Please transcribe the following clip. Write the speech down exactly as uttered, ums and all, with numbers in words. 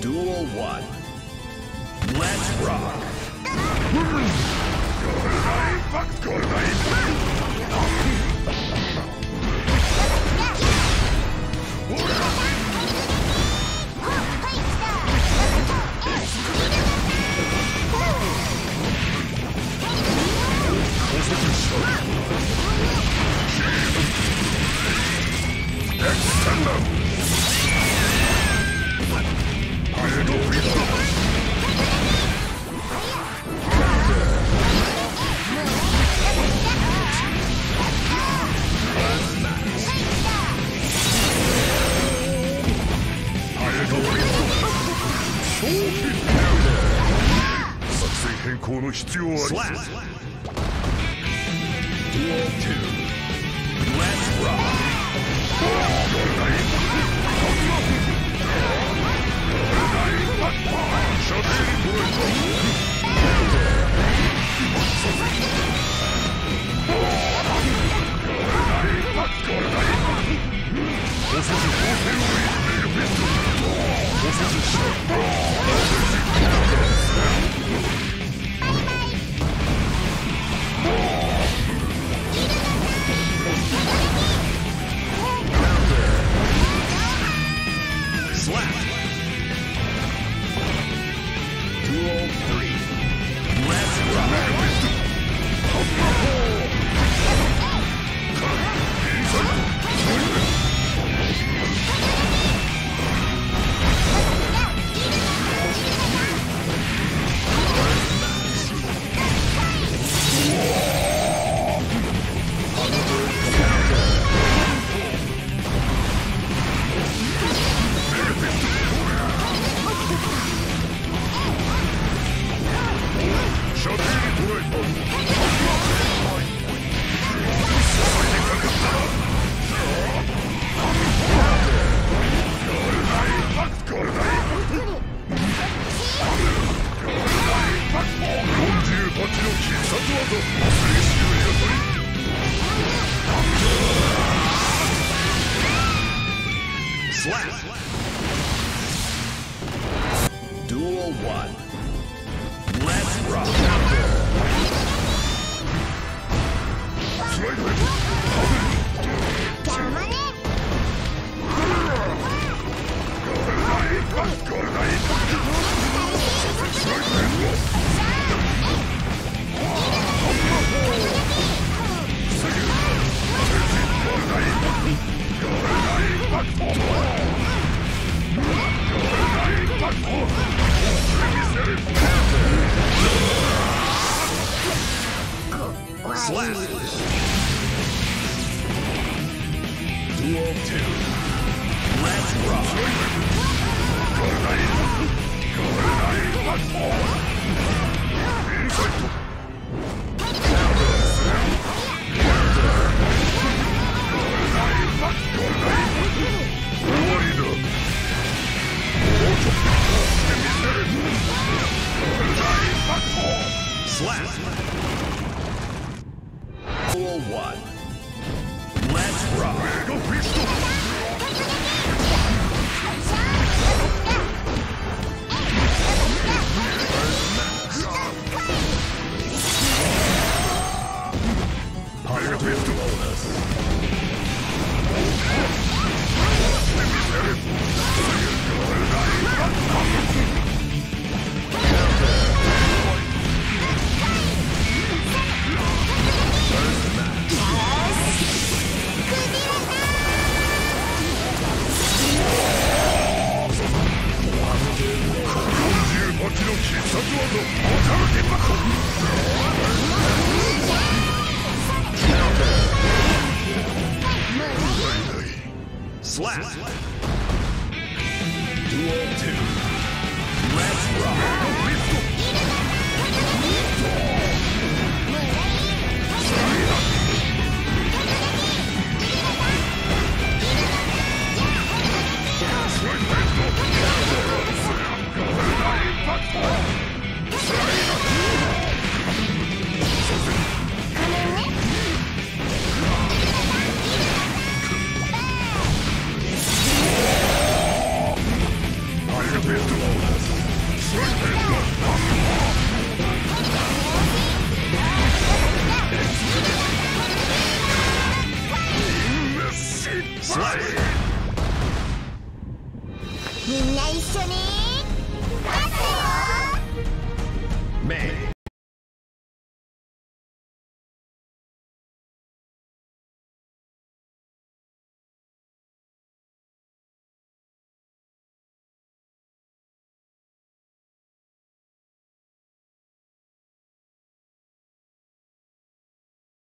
Duel one. Let's rock. Slap. Duel two. Let's rock. Duel one. Let's rock. Slap. Duel two. Let's rock. Slap. One. Let's rock. Slap. Duel two. Let's rock. Duel みんな一緒に待ってよ。